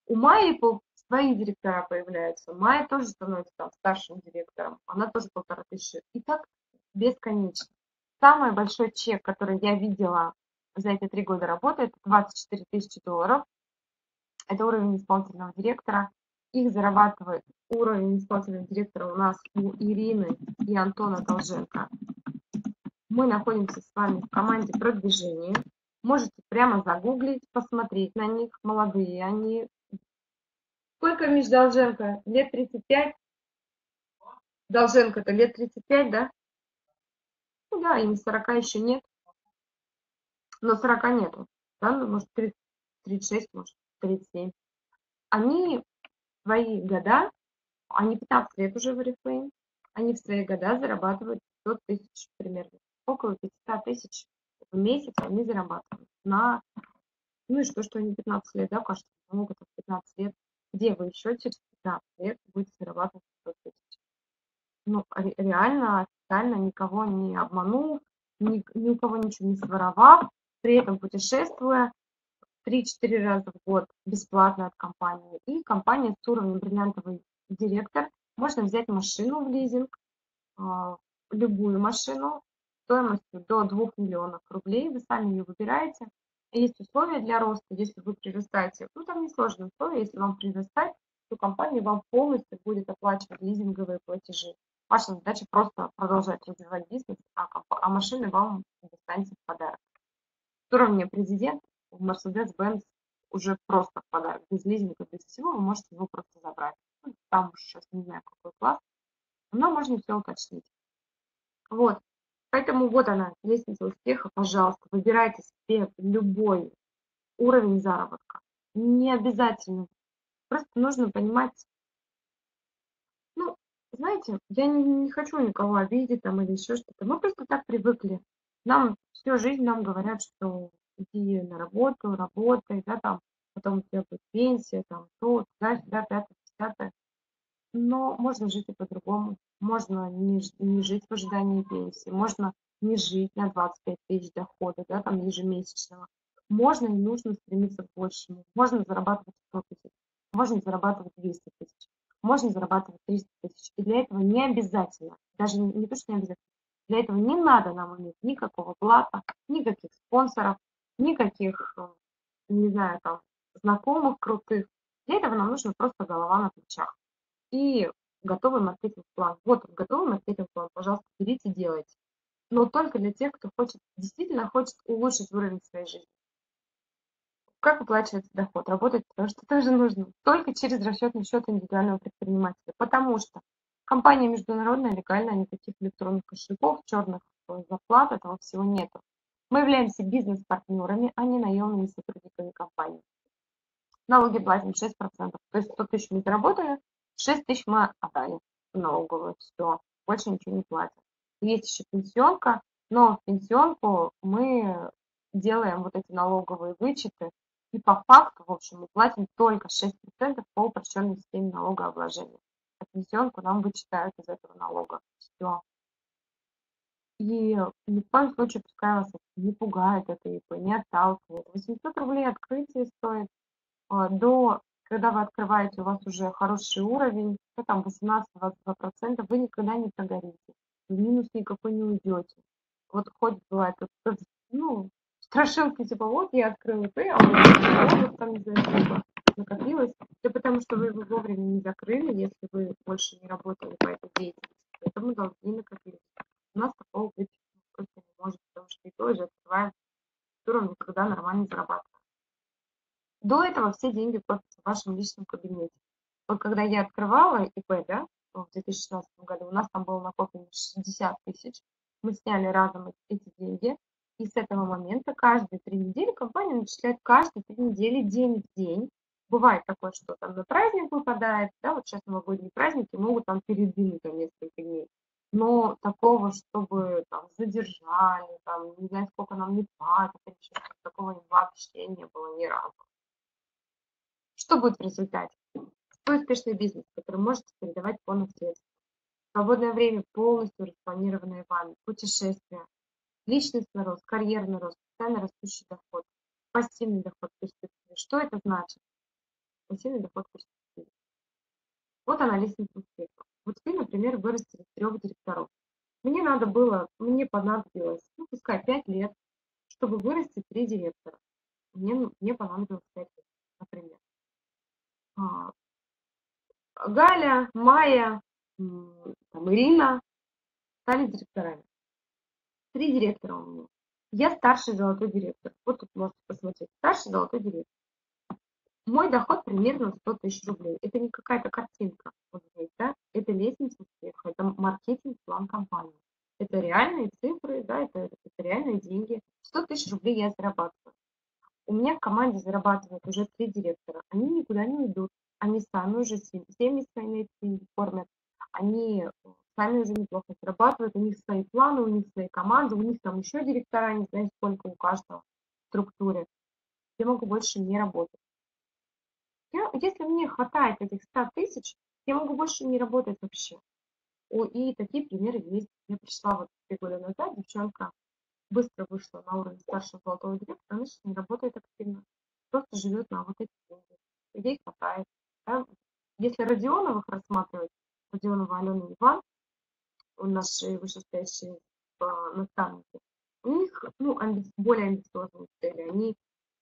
У Майи свои директора появляются. Майя тоже становится там старшим директором. Она тоже 1500. И так бесконечно. Самый большой чек, который я видела за эти 3 года работы, это $24 000. Это уровень исполнительного директора. Их зарабатывает уровень исполнительного директора у нас у Ирины и Антона Долженко. Мы находимся с вами в команде продвижения. Можете прямо загуглить, посмотреть на них. Молодые они. Сколько, Миш, Долженко? Лет 35? Долженко-то лет 35, да? Ну, да, им 40 еще нет. Но 40 нету. Да? Ну, может, 30, 36, может, 37. Они в свои года, они 15 лет уже в Орифлэйм, они в свои года зарабатывают 100 тысяч примерно. Около 500 тысяч в месяц они зарабатывают. На... Ну и что, что они 15 лет, да, кажется, могут в 15 лет. Где вы еще через 15 лет будете зарабатывать 100 тысяч? Ну, реально, официально, никого не обманув, ни у кого ничего не своровав, при этом путешествуя 3-4 раза в год бесплатно от компании. И компания с уровнем бриллиантовый директор. Можно взять машину в лизинг, любую машину, стоимостью до 2 миллионов рублей. Вы сами ее выбираете. Есть условия для роста, если вы прирастаете. Ну, там несложные условия. Если вам прирастать, то компания вам полностью будет оплачивать лизинговые платежи. Ваша задача просто продолжать развивать бизнес, а машины вам достанется в подарок. С уровня президент в Mercedes-Benz уже просто в подарок. Без лизинга, без всего вы можете его просто забрать. Там уж сейчас не знаю, какой класс. Но можно все уточнить. Вот. Поэтому вот она, лестница успеха, пожалуйста, выбирайте себе любой уровень заработка. Не обязательно. Просто нужно понимать, ну, знаете, я не хочу никого обидеть там или еще что-то. Мы просто так привыкли. Нам всю жизнь нам говорят, что иди на работу, работай, да, там, потом у тебя будет пенсия, там, то, туда, сюда, пятое, десятое. Но можно жить и по-другому. Можно не жить в ожидании пенсии, можно не жить на 25 тысяч дохода, да, там, ежемесячного. Можно и нужно стремиться к большему. Можно зарабатывать 100 тысяч, можно зарабатывать 200 тысяч, можно зарабатывать 300 тысяч. И для этого не обязательно, даже не то, что не обязательно, для этого не надо нам иметь никакого блата, никаких спонсоров, никаких, не знаю, там, знакомых крутых. Для этого нам нужна просто голова на плечах. И готовый маркетинг-план. Вот он, готовый маркетинг-план, пожалуйста, берите, делайте. Но только для тех, кто хочет, действительно хочет улучшить уровень своей жизни. Как оплачивается доход? Работать, потому что тоже нужно. Только через расчетный счет индивидуального предпринимателя. Потому что компания международная, легальная, никаких электронных кошельков, черных зарплат, этого всего нету. Мы являемся бизнес-партнерами, а не наемными сотрудниками компании. Налоги платим 6%. То есть 100 тысяч мы заработали, 6 тысяч мы отдали в налоговую, все, больше ничего не платим. Есть еще пенсионка, но в пенсионку мы делаем вот эти налоговые вычеты, и по факту, в общем, мы платим только 6% по упрощенной системе налогообложения. А пенсионку нам вычитают из этого налога, все. И ни в коем случае пускай вас не пугает это ИП, не отталкивает. 800 рублей открытие стоит до... Когда вы открываете, у вас уже хороший уровень, там 18-22%, вы никогда не прогорите, в минус никакой не уйдете. Вот хоть бывает, ну, страшилки, типа, вот я открыл ИП, а вот там, не знаю, сколько накопилось. Да потому что вы его вовремя не закрыли, если вы больше не работали по этой деятельности. Поэтому должны накопить. У нас такого быть просто не может, потому что ИП уже открываем с уровня, когда нормально зарабатываем. До этого все деньги платятся в вашем личном кабинете. Вот когда я открывала ИП, да, в 2016 году, у нас там было накоплено 60 тысяч, мы сняли разом эти деньги, и с этого момента каждые 3 недели компания начисляет каждые 3 недели день в день. Бывает такое, что там на праздник выпадает, да, вот сейчас новогодние праздники могут там передвинуть на несколько дней, но такого, чтобы там задержали, там, не знаю, сколько нам не платят, такого вообще не было ни разу. Что будет в результате? Свой успешный бизнес, который можете передавать по наследству. Свободное время, полностью распланированное вами. Путешествия, личностный рост, карьерный рост, постоянно растущий доход, пассивный доход в перспективе. Что это значит? Пассивный доход в перспективе. Вот она лестница успеха. Вот вы, например, вырастили 3 директоров. Мне понадобилось, ну, пускай 5 лет, чтобы вырастить 3 директора. Мне понадобилось 5 лет, например. Галя, Майя, там, Ирина стали директорами. Три директора у меня. Я старший золотой директор. Вот тут можете посмотреть. Старший золотой директор. Мой доход примерно 100 тысяч рублей. Это не какая-то картинка. Вот здесь, да? Это лестница успеха, это маркетинг, план компании. Это реальные цифры, да, это реальные деньги. 100 тысяч рублей я зарабатываю. У меня в команде зарабатывают уже 3 директора. Они никуда не идут. Они сами уже семьи своими кормят. Они сами уже неплохо зарабатывают. У них свои планы, у них свои команды. У них там еще директора, не знаю, сколько у каждого в структуре. Я могу больше не работать. Если мне хватает этих 100 тысяч, я могу больше не работать вообще. И такие примеры есть. Я пришла вот 3 года назад, девчонка быстро вышла на уровень старшего золотого директора, она сейчас не работает активно, просто живет на вот эти деньги. Людей хватает. Да? Если Родионовых рассматривать, Родионова Алена Иван, наши вышестоящие наставники, у них более амбициозные цели. Они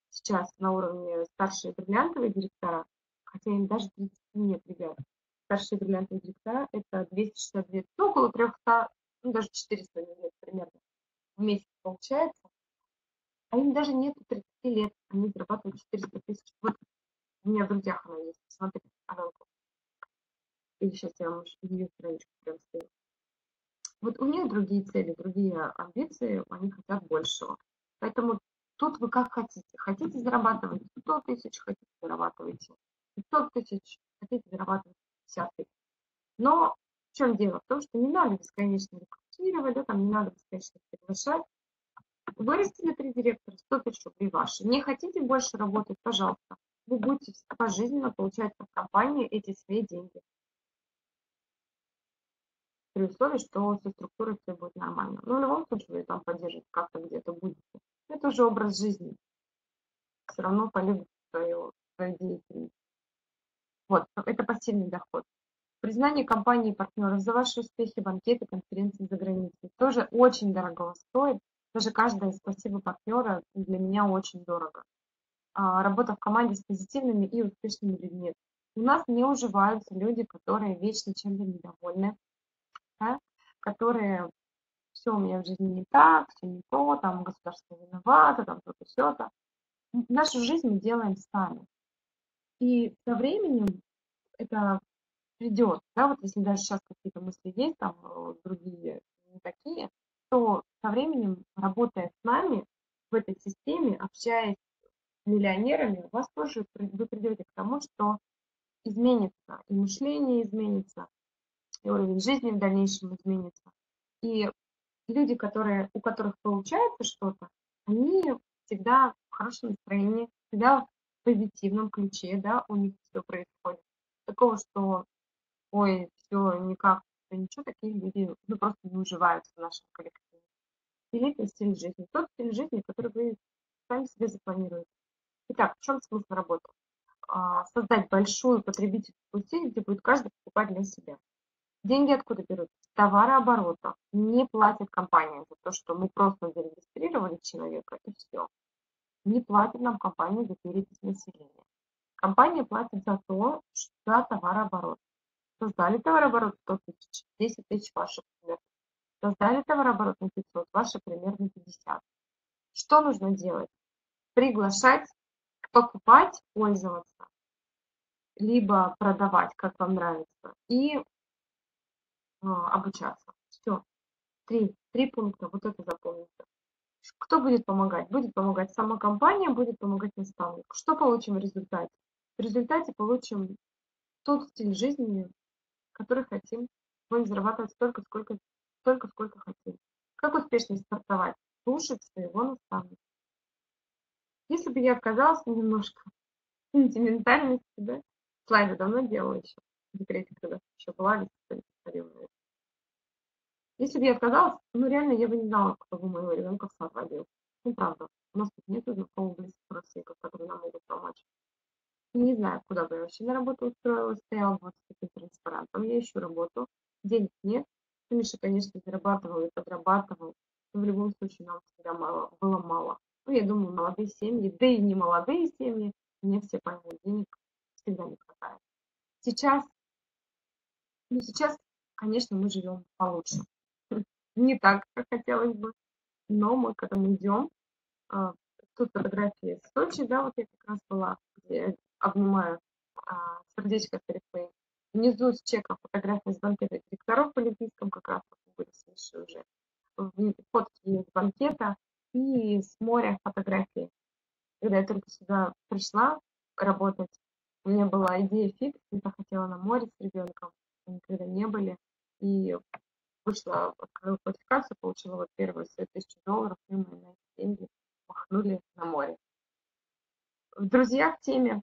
сейчас на уровне старшие бриллиантовые директора, хотя им даже 30 нет, ребят. Старшие бриллиантовые директора – это 262, около 300, даже 400 лет примерно в месяц получается. А им даже нет 30 лет, они зарабатывают 400 тысяч. Вот у меня в друзьях она есть, смотрите, Аданку. Или сейчас я вам ее страничку прям скину. Вот у них другие цели, другие амбиции, они хотят большего. Поэтому тут вы как хотите. Хотите зарабатывать 100 тысяч, хотите зарабатывайте 500 тысяч, хотите зарабатывать 50 тысяч. Но в чем дело? В том, что не надо бесконечно рекрутировать, да, там не надо бесконечно приглашать. Вырастили 3 директора, 100 тысяч рублей ваши. Не хотите больше работать, пожалуйста. Вы будете пожизненно получать от компании эти свои деньги. При условии, что со структурой все будет нормально. Но в любом случае вы там поддержите, как-то где-то будете. Это уже образ жизни. Все равно полюбите свою деятельность. Вот, это пассивный доход. Признание компании и партнеров за ваши успехи, банкеты, конференции за границей. Тоже очень дорого стоит. Даже каждое спасибо партнера для меня очень дорого. Работа в команде с позитивными и успешными людьми. У нас не уживаются люди, которые вечно чем-то недовольны. Да? Которые все у меня в жизни не так, все не то, там государство виновато, там то-то, все-то. Нашу жизнь мы делаем сами. И со временем это придет. Да? Вот если даже сейчас какие-то мысли есть, там другие не такие, то со временем, работая с нами в этой системе, общаясь с миллионерами, у вас тоже вы придете к тому, что изменится и мышление изменится, и уровень жизни в дальнейшем изменится. И люди, у которых получается что-то, они всегда в хорошем настроении, всегда в позитивном ключе, да, у них все происходит. Такого, что ой, все никак, все ничего, такие люди просто не уживаются в нашем коллективе. Великий стиль жизни. Тот стиль жизни, который вы сами себе запланируете. Итак, в чем смысл работы? Создать большую потребительскую сеть, где будет каждый покупать для себя. Деньги откуда берут? С товарооборота. Не платит компания за то, что мы просто зарегистрировали человека, и все. Не платит нам компания за перепись населения. Компания платит за то, за товарооборот. Создали товарооборот 100 тысяч, 10 тысяч ваших примерно. Создали товарооборот на 500, ваши примерно 50. Что нужно делать? Приглашать, покупать, пользоваться, либо продавать, как вам нравится, и обучаться. Все. Три пункта. Вот это запомните. Кто будет помогать? Будет помогать сама компания, будет помогать наставник. Что получим в результате? В результате получим тот стиль жизни, который хотим. Будем зарабатывать столько, сколько хотим. Как успешно стартовать? Слушать своего наставника. Если бы я отказалась немножко сентиментальности, да? Слайды давно делала еще. В декрете, когда еще была, если бы я отказалась, реально я бы не знала, кто бы моего ребенка в сад водил. Правда, у нас тут нет знакомых близких родственников, которые нам могут помочь. Не знаю, куда бы я вообще на работу устроилась, стояла вот с таким транспарантом. Я ищу работу, денег нет. Миша, конечно, зарабатывал и подрабатывал, но в любом случае нам всегда было мало. Я думаю, молодые семьи, да и не молодые семьи, мне все поймут, денег всегда не хватает. Сейчас, конечно, мы живем получше. Не так, как хотелось бы. но мы когда мы идем, тут фотографии из Сочи, да, вот я как раз была, где обнимаю сердечко с Орифлэйм. Внизу с чеком фотографии с банкета директоров по Олимпийском, как раз были с Мишей уже, фотки из банкета и с моря фотографии. Когда я только сюда пришла работать, у меня была идея фикс, я хотела на море с ребенком, мы никогда не были, и вышла, открыла квалификацию, получила вот первые свои $1000, и мы на эти деньги махнули на море. Друзья в теме,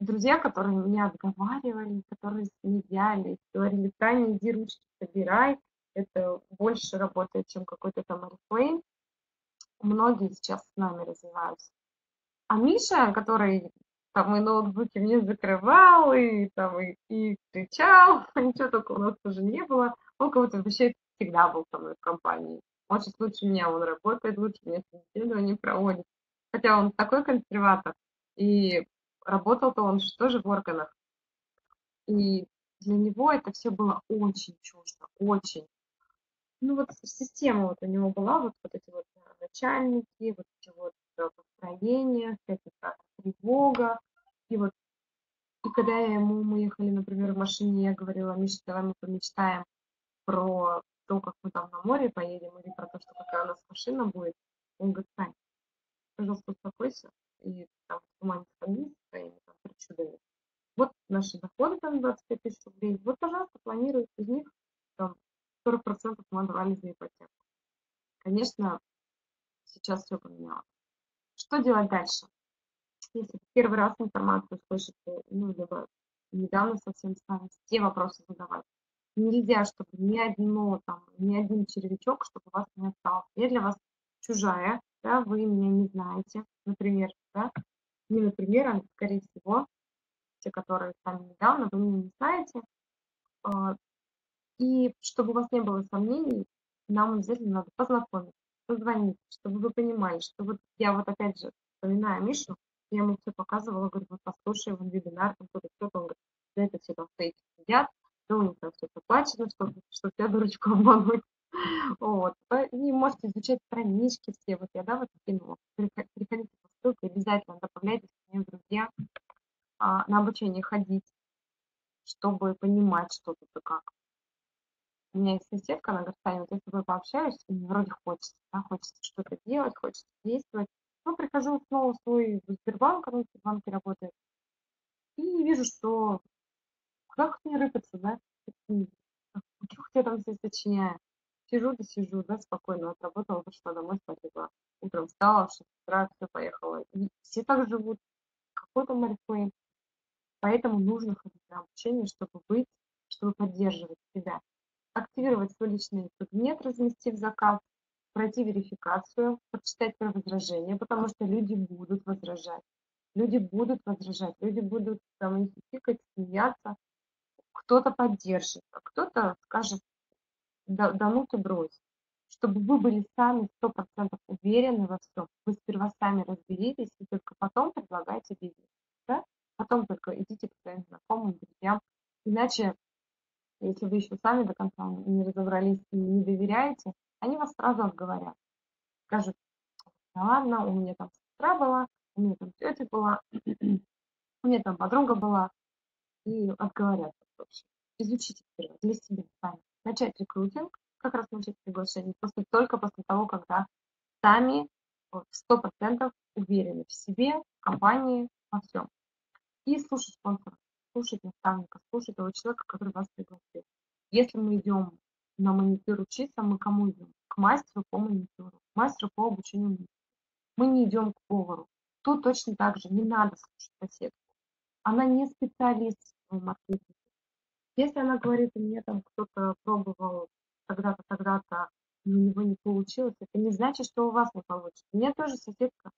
друзья, которые меня отговаривали, которые смеялись, говорили: Таня, иди ручки собирай, это больше работает, чем какой-то там Орифлэйм. Многие сейчас с нами развиваются. А Миша, который там и ноутбуки мне закрывал, и там и кричал, ничего только у нас уже не было, он кого-то вообще всегда был со мной в компании. Может, лучше меня он работает, лучше меня собеседование проводит. Хотя он такой консерватор, и работал-то он же тоже в органах. И для него это все было очень чуждо, очень. Ну вот система вот у него была, вот эти вот начальники, вот эти вот построения, какая-то тревога. И вот, и когда мы ехали, например, в машине, я говорила: Миша, давай мы помечтаем про то, как мы там на море поедем, или про то, что какая у нас машина будет. Он говорит: Тань, пожалуйста, успокойся, и там туман становится своими там причудами. Вот наши доходы там 25 000 рублей, вот, пожалуйста, планируй, из них там 40% мы отдавали за ипотеку. Конечно, сейчас все поменялось. Что делать дальше? Если первый раз информацию слышите, ну, либо недавно совсем стали, все вопросы задавать. Нельзя, чтобы ни один червячок, чтобы у вас не остался. Я для вас чужая, да, вы меня не знаете, например, да, не например, а скорее всего, те, которые сами недавно, вы меня не знаете. И чтобы у вас не было сомнений, нам обязательно надо познакомиться, позвонить, чтобы вы понимали, что вот я вот опять же вспоминаю Мишу, я ему все показывала, говорю: вот послушай, вон вебинар, там кто-то, кто-то, он говорит: да это все там фейки сидят, да у них там все заплачено, чтобы тебя, дурочку, обмануть. Вот. И можете изучать странички все, вот я, да, вот кинула. Приходите по ссылке, обязательно добавляйтесь к ним, друзья, на обучение ходить, чтобы понимать, что тут и как. У меня есть соседка, она говорит: Таня, вот я с тобой пообщаюсь, и мне вроде хочется, да, хочется что-то делать, хочется действовать. Ну, прихожу снова в свой Сбербанк, он в Сбербанке работает, и вижу, что как мне рыпаться, да, чего я там все сочиняю. Сижу, да сижу, да, спокойно, отработала, пошла домой, спасибо. Утром встала, в 6 утра, все, поехала. И все так живут, какой-то Орифлэйм. Поэтому нужно ходить на обучение, чтобы быть, чтобы поддерживать себя. Активировать свой личный кабинет, разместив заказ, пройти верификацию, прочитать про возражения, потому что люди будут возражать. Люди будут возражать, люди будут там тикать, смеяться. Кто-то поддержит, а кто-то скажет: да ну ты брось. Чтобы вы были сами 100% уверены во всем, вы сперва сами разберитесь и только потом предлагайте бизнес. Да? Потом только идите к своим знакомым, друзьям. Иначе, если вы еще сами до конца не разобрались и не доверяете, они вас сразу отговорят. Скажут: да ладно, у меня там сестра была, у меня там тетя была, у меня там подруга была. И отговорят. Изучите сперва для себя сами. Начать рекрутинг, как раз начать приглашение, только после того, когда сами 100% уверены в себе, в компании, во всем. И слушать спонсора, слушать наставника, слушать того человека, который вас пригласил. Если мы идем на маникюр учиться, мы кому идем? К мастеру по маникюру, к мастеру по обучению маникюру. Мы не идем к повару. Тут точно так же не надо слушать соседку. Она не специалист в маркетинге. Если она говорит: мне там кто-то пробовал тогда-то, тогда-то, и у него не получилось, это не значит, что у вас не получится. У меня тоже соседка,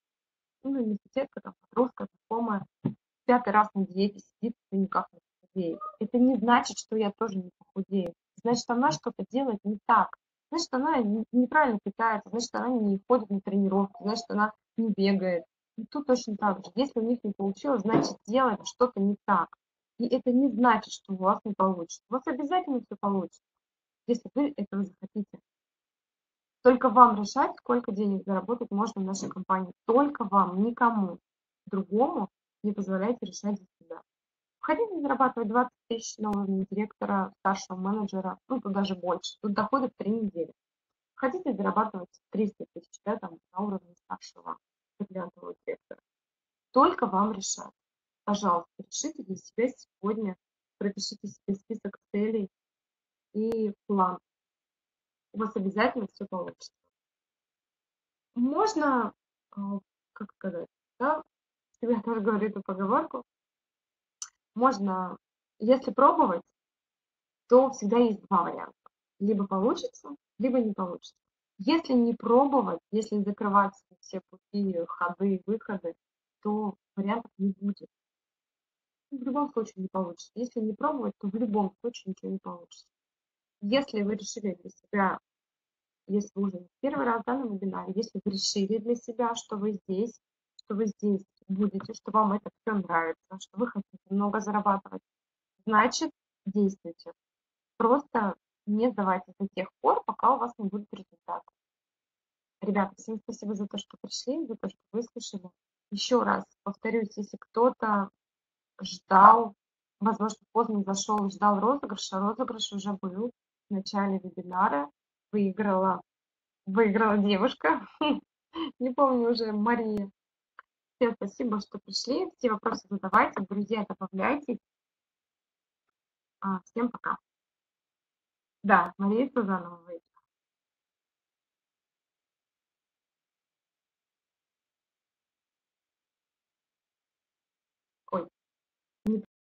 ну не соседка, там подружка, знакомая, 5-й раз на диете сидит и никак не похудеет. Это не значит, что я тоже не похудею. Значит, она что-то делает не так. Значит, она неправильно питается, значит, она не ходит на тренировки, значит, она не бегает. И тут точно так же. Если у них не получилось, значит, делали что-то не так. И это не значит, что у вас не получится. У вас обязательно все получится, если вы этого захотите. Только вам решать, сколько денег заработать можно в нашей компании. Только вам, никому другому не позволяйте решать за себя. Хотите зарабатывать 20 тысяч нового директора, старшего менеджера, ну, тут даже больше, тут доходы в 3 недели. Хотите зарабатывать 300 тысяч, да, там, на уровне старшего бриллиантового директора. Только вам решать. Пожалуйста, решите для себя сегодня, пропишите себе список целей и план. У вас обязательно все получится. Можно, как сказать, да, я тоже говорю эту поговорку, можно, если пробовать, то всегда есть два варианта. Либо получится, либо не получится. Если не пробовать, если закрывать все пути, ходы, выходы, то вариантов не будет. В любом случае не получится. Если не пробовать, то в любом случае ничего не получится. Если вы решили для себя, если вы уже не первый раз на вебинаре, если вы решили для себя, что вы здесь будете, что вам это все нравится, что вы хотите много зарабатывать, значит, действуйте. Просто не сдавайтесь до тех пор, пока у вас не будет результата. Ребята, всем спасибо за то, что пришли, за то, что выслушали. Еще раз повторюсь, если кто-то ждал, возможно, поздно зашел и ждал розыгрыша, розыгрыш уже был в начале вебинара, выиграла девушка, не помню уже, Мария. Всем спасибо, что пришли, все вопросы задавайте, друзья, добавляйтесь. Всем пока. Да, Мария Сазанова.